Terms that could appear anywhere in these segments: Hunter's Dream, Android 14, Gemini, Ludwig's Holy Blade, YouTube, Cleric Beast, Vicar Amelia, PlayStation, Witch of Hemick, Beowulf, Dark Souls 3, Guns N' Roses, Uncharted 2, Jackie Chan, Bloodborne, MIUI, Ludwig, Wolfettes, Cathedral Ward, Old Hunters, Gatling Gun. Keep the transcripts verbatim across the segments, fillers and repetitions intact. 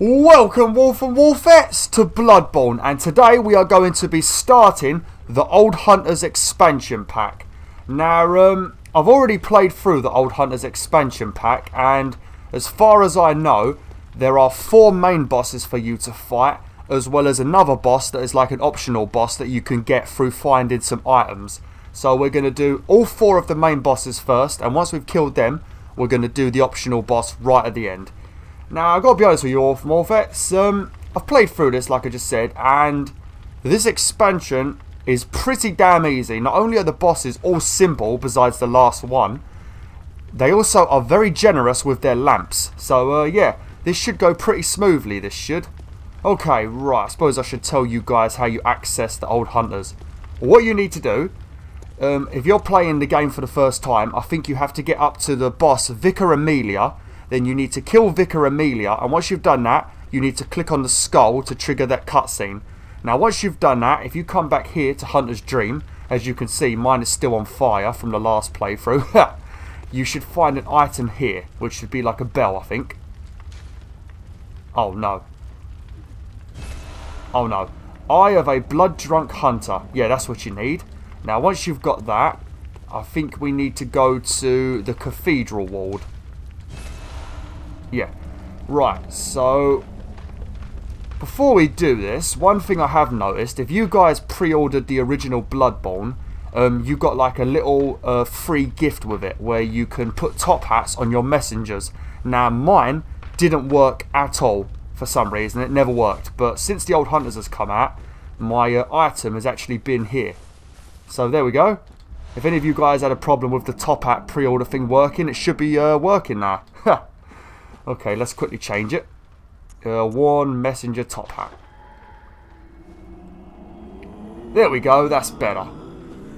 Welcome Wolf and Wolfettes to Bloodborne, and today we are going to be starting the Old Hunters expansion pack. Now um, I've already played through the Old Hunters expansion pack, and as far as I know there are four main bosses for you to fight, as well as another boss that is like an optional boss that you can get through finding some items. So we're going to do all four of the main bosses first, and once we've killed them we're going to do the optional boss right at the end. Now, I've got to be honest with you all, Morphets, um, I've played through this, like I just said, and this expansion is pretty damn easy. Not only are the bosses all simple, besides the last one, they also are very generous with their lamps. So, uh, yeah, this should go pretty smoothly, this should. Okay, right, I suppose I should tell you guys how you access the Old Hunters. What you need to do, um, if you're playing the game for the first time, I think you have to get up to the boss, Vicar Amelia. Then you need to kill Vicar Amelia, and once you've done that, you need to click on the skull to trigger that cutscene. Now once you've done that, if you come back here to Hunter's Dream, as you can see mine is still on fire from the last playthrough, you should find an item here, which should be like a bell, I think. Oh no. Oh no. Eye of a blood-drunk hunter. Yeah, that's what you need. Now once you've got that, I think we need to go to the Cathedral Ward. Yeah, right, so before we do this, one thing I have noticed, if you guys pre-ordered the original Bloodborne, um, you got like a little uh, free gift with it where you can put top hats on your messengers. Now mine didn't work at all for some reason, it never worked, but since the Old Hunters has come out, my uh, item has actually been here. So there we go. If any of you guys had a problem with the top hat pre-order thing working, it should be uh, working now. Ha! Okay, let's quickly change it. Uh, Worn messenger top hat. There we go, that's better.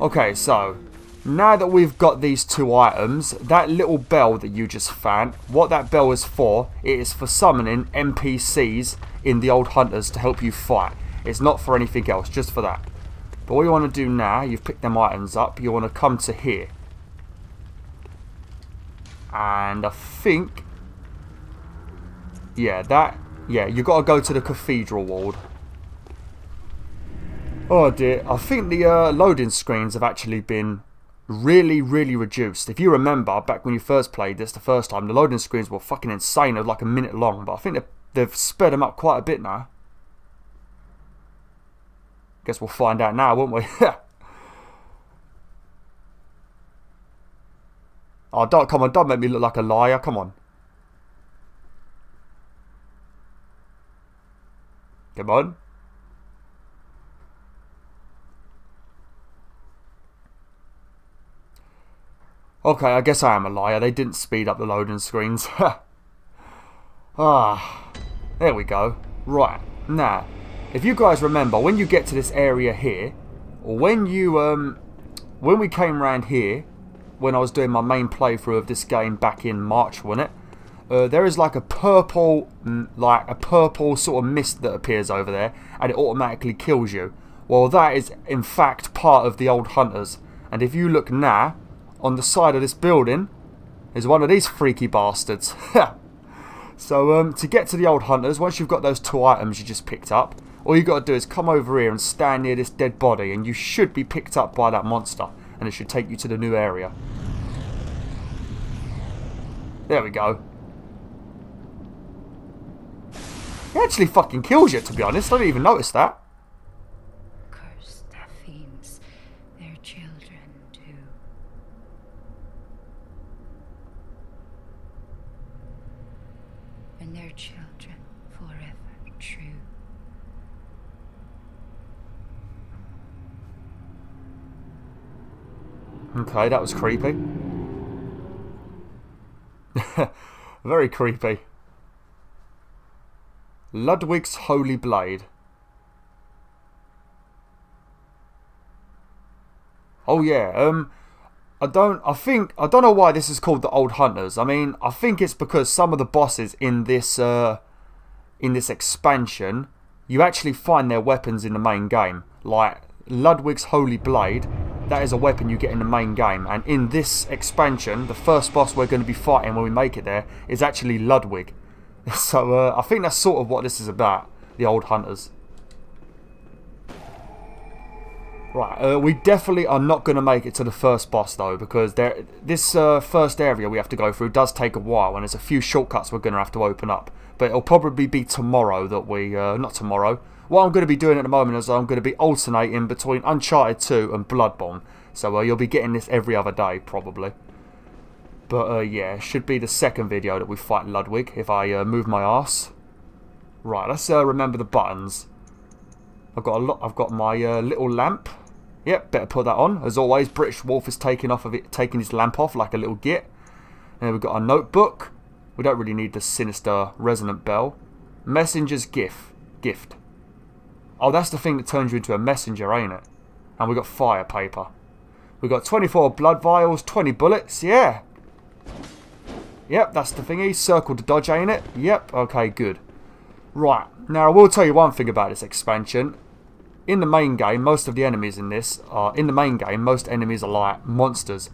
Okay, so now that we've got these two items, that little bell that you just found, what that bell is for, it is for summoning N P Cs in the Old Hunters to help you fight. It's not for anything else, just for that. But what you want to do now, you've picked them items up, you want to come to here. And I think... Yeah, that... Yeah, you got to go to the Cathedral Ward. Oh dear, I think the uh, loading screens have actually been really, really reduced. If you remember, back when you first played this the first time, the loading screens were fucking insane. They were like a minute long, but I think they've, they've sped them up quite a bit now. Guess we'll find out now, won't we? Oh, don't, come on, don't make me look like a liar, come on. Come on. Okay, I guess I am a liar. They didn't speed up the loading screens. Ah, there we go. Right, now, if you guys remember, when you get to this area here, when you, um, when we came around here, when I was doing my main playthrough of this game back in March, wasn't it? Uh, there is like a purple, like a purple sort of mist that appears over there, and it automatically kills you. Well, that is in fact part of the Old Hunters. And if you look now, on the side of this building, is one of these freaky bastards. So um, to get to the Old Hunters, once you've got those two items you just picked up, all you got to do is come over here and stand near this dead body, and you should be picked up by that monster, and it should take you to the new area. There we go. It actually fucking kills you, to be honest. I didn't even notice that. Curse the fiends, their children too. And their children forever true. Okay, that was creepy. Very creepy. Ludwig's Holy Blade. Oh yeah, um, I don't, I think, I don't know why this is called the Old Hunters. I mean, I think it's because some of the bosses in this, uh, in this expansion, you actually find their weapons in the main game. Like, Ludwig's Holy Blade, that is a weapon you get in the main game. And in this expansion, the first boss we're going to be fighting when we make it there is actually Ludwig. So uh, I think that's sort of what this is about, the Old Hunters. Right, uh, we definitely are not going to make it to the first boss though, because there, this uh, first area we have to go through does take a while, and there's a few shortcuts we're going to have to open up. But it'll probably be tomorrow that we, uh, not tomorrow, what I'm going to be doing at the moment is I'm going to be alternating between Uncharted two and Bloodborne. So uh, you'll be getting this every other day, probably. But uh, yeah, it should be the second video that we fight Ludwig, if I uh, move my arse. Right, let's uh, remember the buttons. I've got a lot. I've got my uh, little lamp. Yep, better put that on. As always, British Wolf is taking off of it, taking his lamp off like a little git. And then we've got our notebook. We don't really need the sinister resonant bell. Messenger's gift. Gift. Oh, that's the thing that turns you into a messenger, ain't it? And we got fire paper. We got twenty-four blood vials, twenty bullets. Yeah. Yep, that's the thingy. Circle to dodge, ain't it? Yep. Okay, good. Right, now I will tell you one thing about this expansion. In the main game, most of the enemies in this are, in the main game, most enemies are like monsters.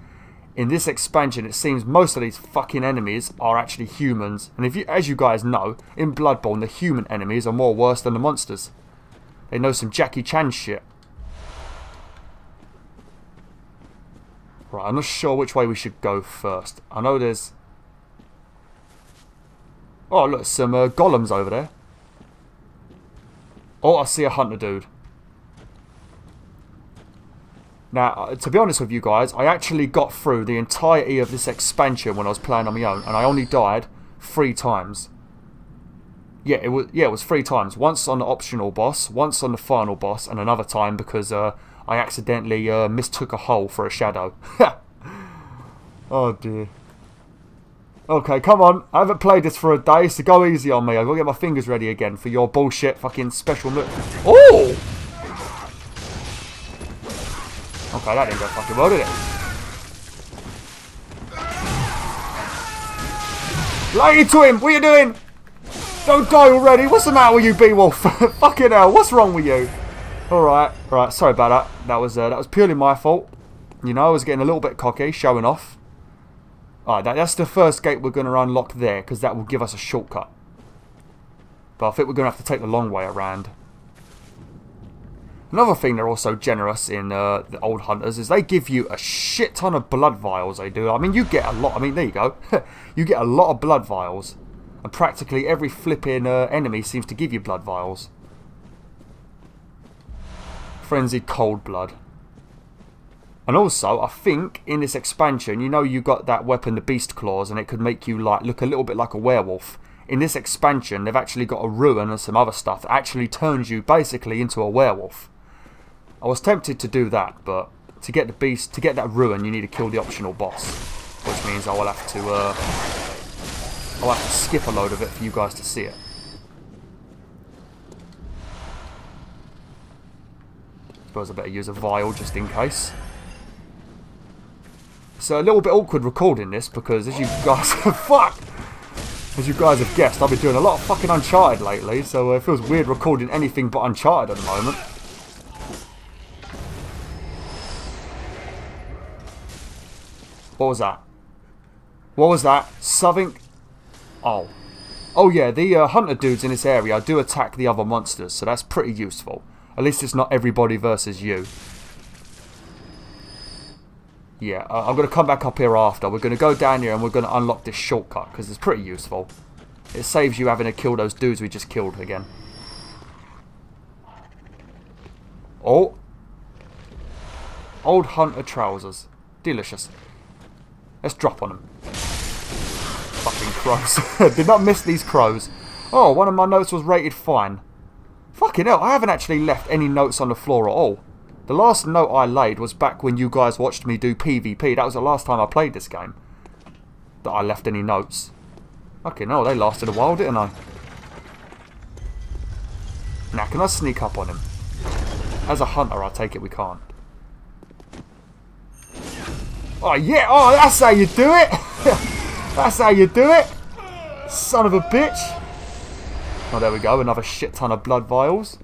In this expansion, it seems most of these fucking enemies are actually humans. And if you, as you guys know, in Bloodborne, the human enemies are more worse than the monsters. They know some Jackie Chan shit. Right, I'm not sure which way we should go first. I know there's... Oh, look, some uh, golems over there. Oh, I see a hunter dude. Now, to be honest with you guys, I actually got through the entirety of this expansion when I was playing on my own, and I only died three times. Yeah, it was yeah, it was three times. Once on the optional boss, once on the final boss, and another time because uh, I accidentally uh, mistook a hole for a shadow. Oh dear. Okay, come on. I haven't played this for a day, so go easy on me. I've got to get my fingers ready again for your bullshit fucking special move. Oh! Okay, that didn't go fucking well, did it? Lay to him! What are you doing? Don't die already! What's the matter with you, B-Wolf? Fucking hell, what's wrong with you? Alright, alright, sorry about that. That was, uh, that was purely my fault. You know, I was getting a little bit cocky, showing off. Alright, that, that's the first gate we're going to unlock there, because that will give us a shortcut. But I think we're going to have to take the long way around. Another thing they're also generous in uh, the Old Hunters is they give you a shit ton of blood vials, they do. I mean, you get a lot. I mean, there you go. You get a lot of blood vials. And practically every flipping uh, enemy seems to give you blood vials. Frenzied cold blood. And also, I think, in this expansion, you know you got that weapon, the Beast Claws, and it could make you like look a little bit like a werewolf. In this expansion, they've actually got a ruin and some other stuff that actually turns you basically into a werewolf. I was tempted to do that, but to get the beast, to get that ruin, you need to kill the optional boss. Which means I will have to, uh, I'll have to skip a load of it for you guys to see it. I suppose I better use a vial just in case. So a little bit awkward recording this because as you guys fuck, as you guys have guessed, I've been doing a lot of fucking Uncharted lately, so it feels weird recording anything but Uncharted at the moment. What was that? What was that? Something? Oh, oh yeah, the uh, hunter dudes in this area do attack the other monsters, so that's pretty useful. At least it's not everybody versus you. Yeah, uh, I'm going to come back up here after. We're going to go down here and we're going to unlock this shortcut because it's pretty useful. It saves you having to kill those dudes we just killed again. Oh. Old Hunter trousers. Delicious. Let's drop on them. Fucking crows. Did not miss these crows. Oh, one of my notes was rated fine. Fucking hell, I haven't actually left any notes on the floor at all. The last note I laid was back when you guys watched me do PvP. That was the last time I played this game. That I left any notes. Fucking hell, they lasted a while, didn't I? Now, can I sneak up on him? As a hunter, I take it we can't. Oh, yeah! Oh, that's how you do it! That's how you do it! Son of a bitch! Oh, there we go. Another shit ton of blood vials.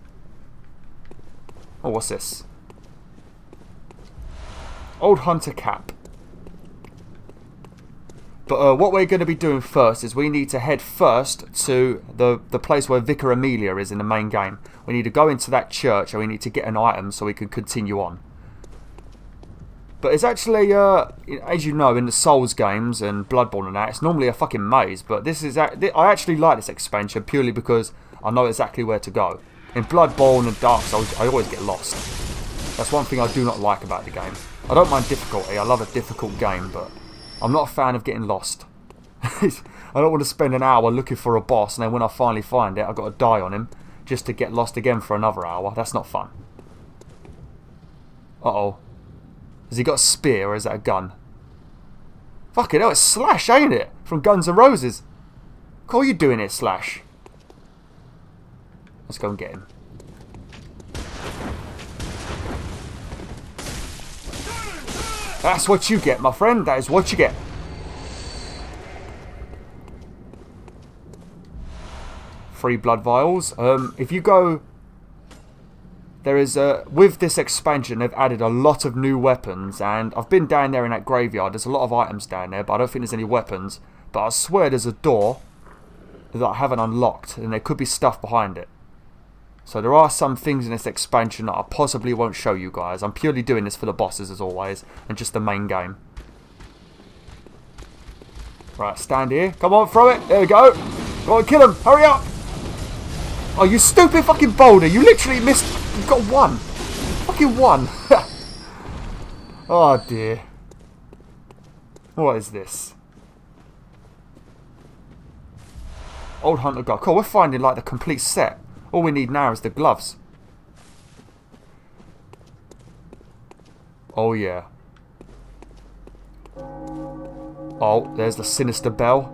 Oh, what's this? Old Hunter cap. But uh, what we're going to be doing first is we need to head first to the, the place where Vicar Amelia is in the main game. We need to go into that church and we need to get an item so we can continue on. But it's actually, uh, as you know, in the Souls games and Bloodborne and that, it's normally a fucking maze. But this is, a I actually like this expansion purely because I know exactly where to go. In Bloodborne and Dark Souls, I always get lost. That's one thing I do not like about the game. I don't mind difficulty, I love a difficult game, but I'm not a fan of getting lost. I don't want to spend an hour looking for a boss and then when I finally find it, I've got to die on him just to get lost again for another hour. That's not fun. Uh-oh. Has he got a spear or is that a gun? Fucking hell, it's Slash, ain't it? From Guns N' Roses. What are you doing here, Slash? Let's go and get him. That's what you get, my friend. That is what you get. Free blood vials. Um, if you go... There is a, with this expansion, they've added a lot of new weapons, and I've been down there in that graveyard. There's a lot of items down there, but I don't think there's any weapons. But I swear there's a door that I haven't unlocked, and there could be stuff behind it. So there are some things in this expansion that I possibly won't show you guys. I'm purely doing this for the bosses, as always, and just the main game. Right, stand here. Come on, throw it. There we go. Go on, kill him. Hurry up. Oh, you stupid fucking boulder. You literally missed... You've got one. Fucking one. Oh, dear. What is this? Old Hunter glove. Cool, we're finding, like, the complete set. All we need now is the gloves. Oh, yeah. Oh, there's the sinister bell.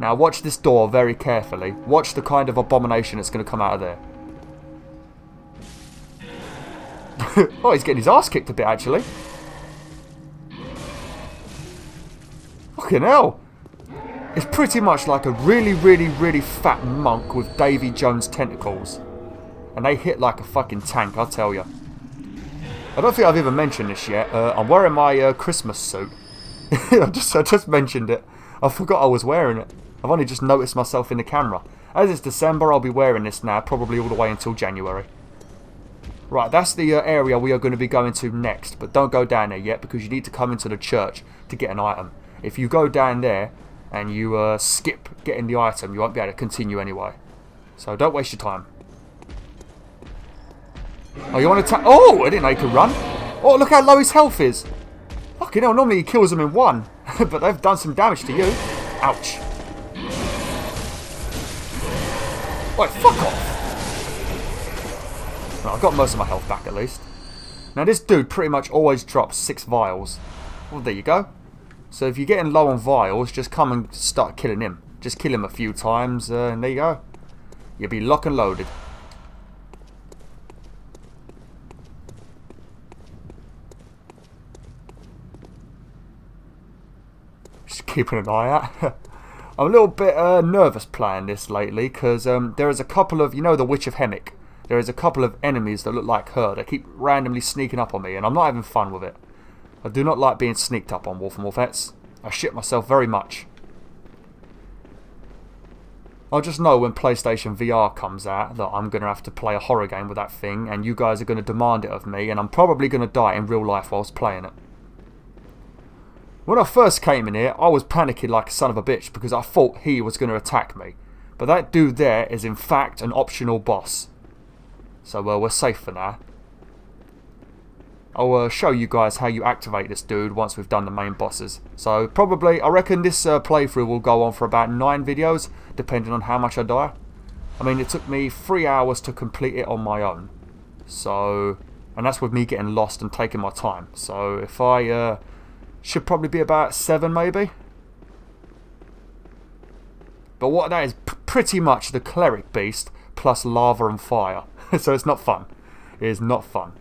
Now, watch this door very carefully. Watch the kind of abomination that's going to come out of there. Oh, he's getting his ass kicked a bit, actually. Fucking hell. It's pretty much like a really, really, really fat monk with Davy Jones tentacles. And they hit like a fucking tank, I'll tell you. I don't think I've even mentioned this yet. Uh, I'm wearing my uh, Christmas suit. I, just, I just mentioned it. I forgot I was wearing it. I've only just noticed myself in the camera. As it's December, I'll be wearing this now, probably all the way until January. Right, that's the uh, area we are going to be going to next, but don't go down there yet because you need to come into the church to get an item. If you go down there and you uh, skip getting the item, you won't be able to continue anyway. So don't waste your time. Oh, you want to ta- Oh, I didn't know you could run. Oh, look how low his health is. Fucking hell, normally he kills them in one, but they've done some damage to you. Ouch. Right, fuck off. Well, I've got most of my health back at least. Now this dude pretty much always drops six vials. Well, there you go. So if you're getting low on vials, just come and start killing him. Just kill him a few times uh, and there you go. You'll be lock and loaded. Just keeping an eye out. I'm a little bit uh, nervous playing this lately because um, there is a couple of, you know, the Witch of Hemick. There is a couple of enemies that look like her. They keep randomly sneaking up on me, and I'm not having fun with it. I do not like being sneaked up on, Wolf and Wolfettes. I shit myself very much. I just know when PlayStation V R comes out that I'm going to have to play a horror game with that thing, and you guys are going to demand it of me, and I'm probably going to die in real life whilst playing it. When I first came in here, I was panicking like a son of a bitch because I thought he was going to attack me. But that dude there is in fact an optional boss. So uh, we're safe for now. I'll uh, show you guys how you activate this dude once we've done the main bosses. So probably, I reckon this uh, playthrough will go on for about nine videos, depending on how much I die. I mean, it took me three hours to complete it on my own. So, and that's with me getting lost and taking my time. So if I, uh, should probably be about seven maybe. But what that is, pretty much the Cleric Beast plus lava and fire. So it's not fun. It is not fun.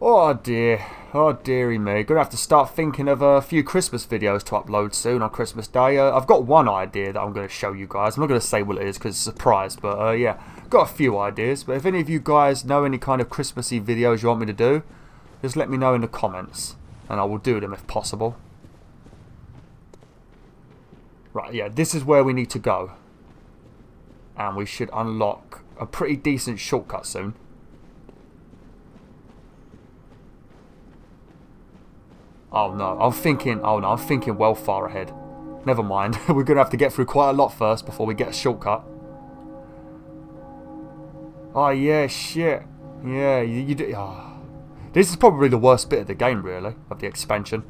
Oh dear. Oh dearie me. Gonna have to start thinking of a few Christmas videos to upload soon on Christmas Day. Uh, I've got one idea that I'm going to show you guys. I'm not going to say what it is because it's a surprise. But uh, yeah, got a few ideas. But if any of you guys know any kind of Christmassy videos you want me to do, just let me know in the comments and I will do them if possible. Right, yeah, this is where we need to go. And we should unlock a pretty decent shortcut soon. Oh no, I'm thinking, oh no, I'm thinking well far ahead. Never mind, we're going to have to get through quite a lot first before we get a shortcut. Oh yeah, shit. Yeah, you, you do. Oh. This is probably the worst bit of the game, really, of the expansion.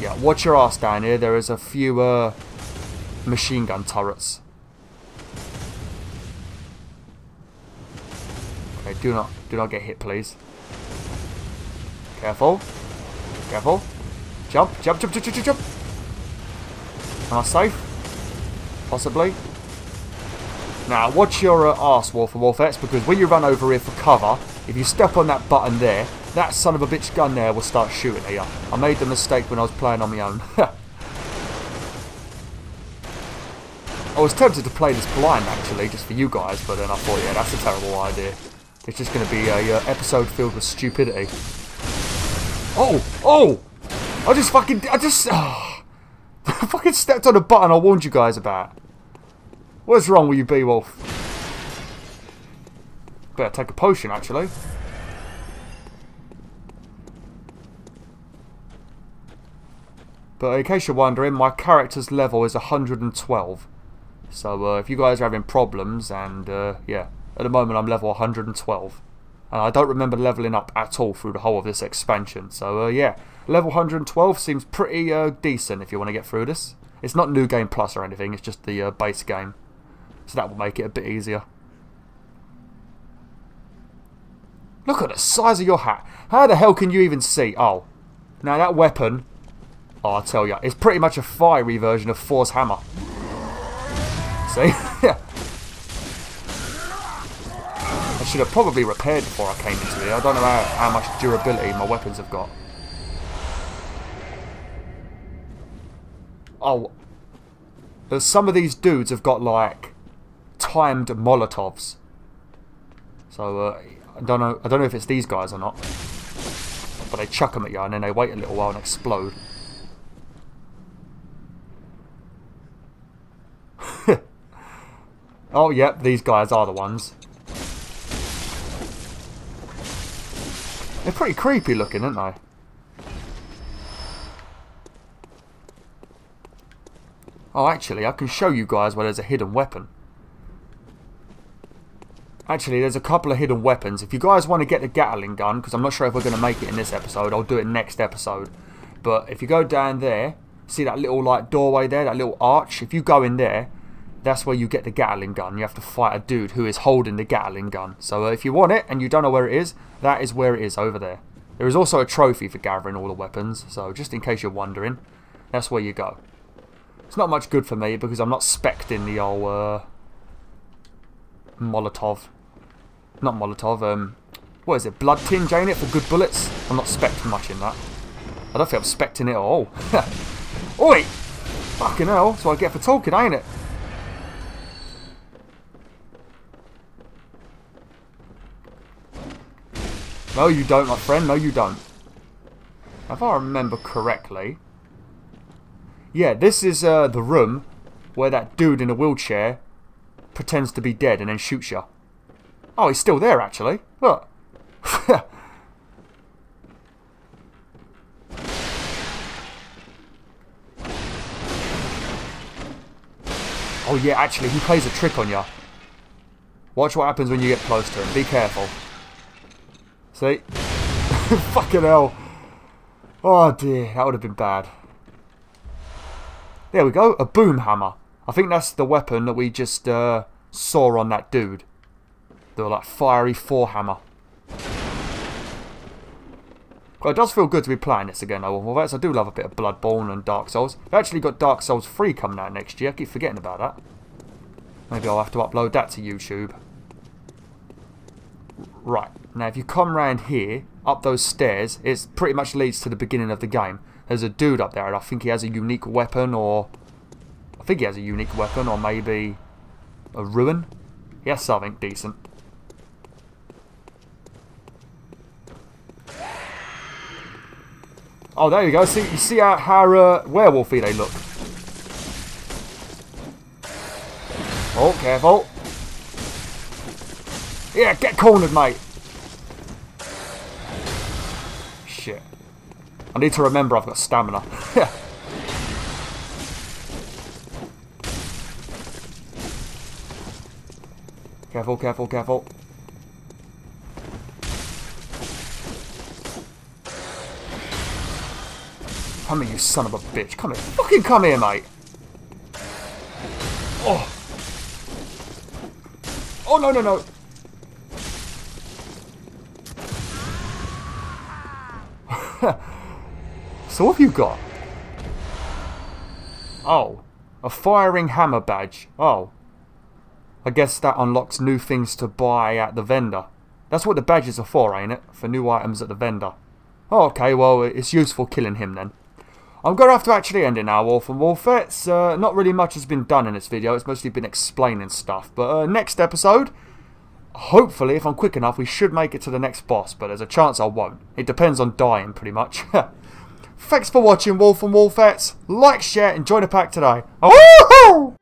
Yeah, watch your ass down here. There is a few uh, machine gun turrets. Okay, do not, do not get hit, please. Careful, careful. Jump, jump, jump, jump, jump, jump. Am I safe? Possibly. Now, watch your uh, arse, Wolf and Wolfettes, because when you run over here for cover, if you step on that button there, that son of a bitch gun there will start shooting at you. I made the mistake when I was playing on my own. I was tempted to play this blind, actually, just for you guys, but then I thought, yeah, that's a terrible idea. It's just going to be a uh, episode filled with stupidity. Oh! Oh! I just fucking... I just... Oh. I fucking stepped on a button I warned you guys about. What's wrong with you, Beowulf? Better take a potion, actually. But in case you're wondering, my character's level is one hundred and twelve. So uh, if you guys are having problems, and uh, yeah, at the moment I'm level one hundred and twelve. And I don't remember leveling up at all through the whole of this expansion. So uh, yeah, level one hundred and twelve seems pretty uh, decent if you want to get through this. It's not New Game Plus or anything, it's just the uh, base game. So that will make it a bit easier. Look at the size of your hat. How the hell can you even see? Oh. Now that weapon, oh, I tell ya, it's pretty much a fiery version of Thor's hammer. See? Yeah. I should have probably repaired before I came into here. I don't know how, how much durability my weapons have got. Oh. Some of these dudes have got, like, timed Molotovs. So, uh, I don't know I don't know if it's these guys or not. But they chuck them at you and then they wait a little while and explode. Oh, yep, these guys are the ones. They're pretty creepy looking, aren't they? Oh, actually, I can show you guys where there's a hidden weapon. Actually, there's a couple of hidden weapons. If you guys want to get the Gatling Gun, because I'm not sure if we're going to make it in this episode, I'll do it next episode. But if you go down there, see that little like doorway there, that little arch? If you go in there, that's where you get the Gatling Gun. You have to fight a dude who is holding the Gatling Gun. So uh, if you want it and you don't know where it is, that is where it is over there. There is also a trophy for gathering all the weapons. So just in case you're wondering, that's where you go. It's not much good for me because I'm not specting the old uh, Molotov. Not Molotov, um, what is it? Blood tinge, ain't it, for good bullets? I'm not specting much in that. I don't think I'm specting it at all. Oi! Fucking hell, that's what I get for talking, ain't it? No, you don't, my friend. No, you don't. If I remember correctly... Yeah, this is uh, the room where that dude in a wheelchair pretends to be dead and then shoots you. Oh, he's still there, actually. Look. Oh, yeah, actually, he plays a trick on you. Watch what happens when you get close to him. Be careful. See? Fucking hell. Oh, dear. That would have been bad. There we go, a boom hammer. I think that's the weapon that we just uh, saw on that dude. The like fiery four hammer. Well, it does feel good to be playing this again, though. Well, that's, I do love a bit of Bloodborne and Dark Souls. I've actually got Dark Souls three coming out next year. I keep forgetting about that. Maybe I'll have to upload that to YouTube. Right, now if you come round here, up those stairs, it pretty much leads to the beginning of the game. There's a dude up there and I think he has a unique weapon or... I think he has a unique weapon or maybe... a ruin? He has something decent. Oh, there you go. See, you see how, how uh, werewolf-y they look. Oh, careful. Yeah, get cornered, mate. Shit. I need to remember I've got stamina. Careful, careful, careful. Come here, you son of a bitch. Come here. Fucking come here, mate. Oh. Oh, no, no, no. So what have you got? Oh. A firing hammer badge. Oh. I guess that unlocks new things to buy at the vendor. That's what the badges are for, ain't it? For new items at the vendor. Oh, okay, well, it's useful killing him then. I'm going to have to actually end it now, Wolf and Wolf. It's, uh, not really much has been done in this video. It's mostly been explaining stuff. But uh, next episode, hopefully, if I'm quick enough, we should make it to the next boss. But there's a chance I won't. It depends on dying, pretty much. Thanks for watching, Wolf and Wolfettes. Like, share, and join the pack today. Oh!